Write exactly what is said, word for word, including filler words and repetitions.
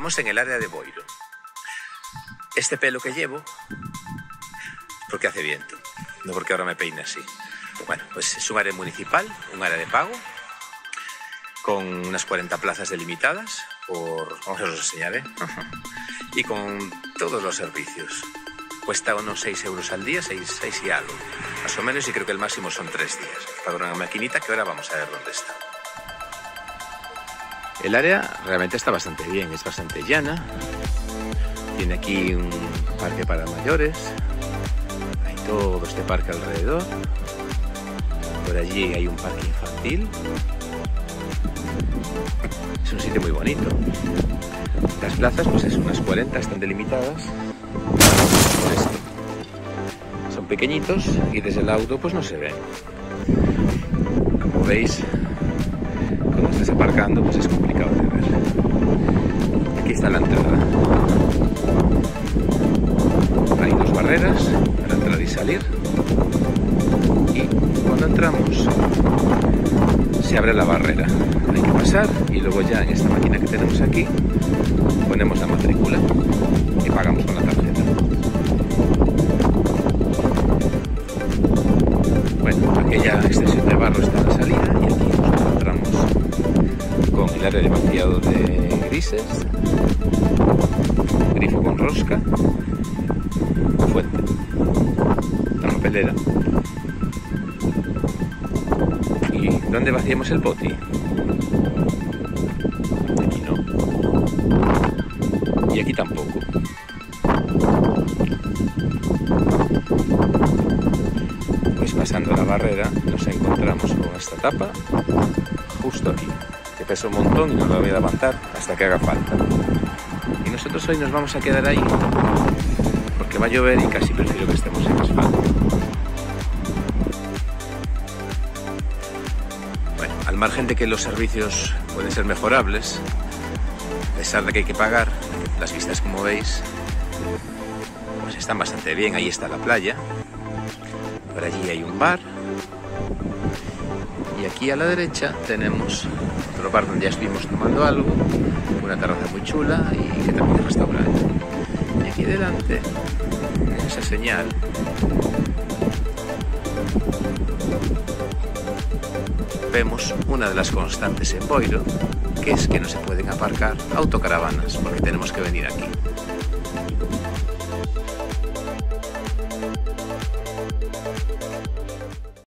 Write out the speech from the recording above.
Estamos en el área de Boiro. Este pelo que llevo, porque hace viento, no porque ahora me peine así. Bueno, pues es un área municipal, un área de pago, con unas cuarenta plazas delimitadas, por, vamos a os enseñaré, y con todos los servicios. Cuesta unos seis euros al día, seis, seis y algo, más o menos, y creo que el máximo son tres días. Para una maquinita que ahora vamos a ver dónde está. El área realmente está bastante bien, es bastante llana. Tiene aquí un parque para mayores, hay todo este parque alrededor. Por allí hay un parque infantil. Es un sitio muy bonito. Las plazas, pues es unas cuarenta, están delimitadas. Pues son pequeñitos y desde el auto pues no se ven. Como veis, cuando estés aparcando pues es complicado de ver. Aquí está la entrada. Hay dos barreras para entrar y salir. Y cuando entramos se abre la barrera. Hay que pasar y luego ya en esta máquina que tenemos aquí ponemos la matrícula y pagamos con la tarjeta. Bueno, aquella extensión de barro está en la salida y aquí nos encontramos con el área de vaciado de grises, grifo con rosca, fuente, una papelera. ¿Dónde vaciamos el poti? Aquí no. Y aquí tampoco. Pues pasando la barrera nos encontramos con esta tapa justo aquí, que pesa un montón y no la voy a levantar hasta que haga falta. Y nosotros hoy nos vamos a quedar ahí porque va a llover y casi prefiero que estemos en asfalto. Al margen de que los servicios pueden ser mejorables, a pesar de que hay que pagar, las vistas, como veis, pues están bastante bien. Ahí está la playa, por allí hay un bar y aquí a la derecha tenemos otro bar donde ya estuvimos tomando algo, una terraza muy chula y que también es restaurante. Y aquí delante, en esa señal, vemos una de las constantes en Boiro, que es que no se pueden aparcar autocaravanas porque tenemos que venir aquí.